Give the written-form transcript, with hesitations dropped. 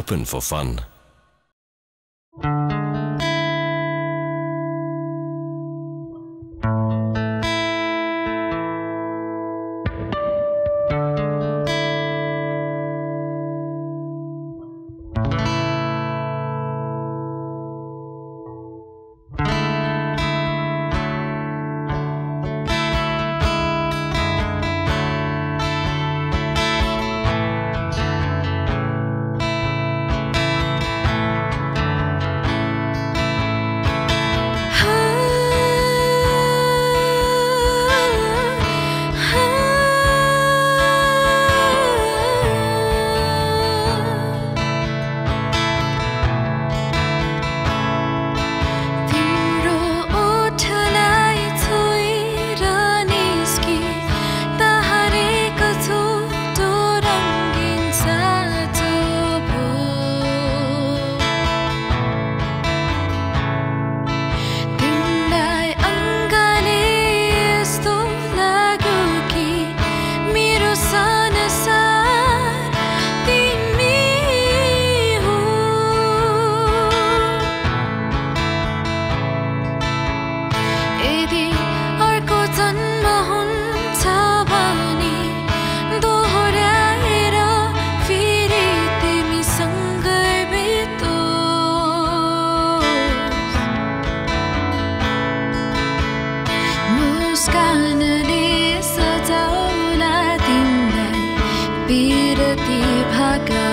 open for fun. Be the deep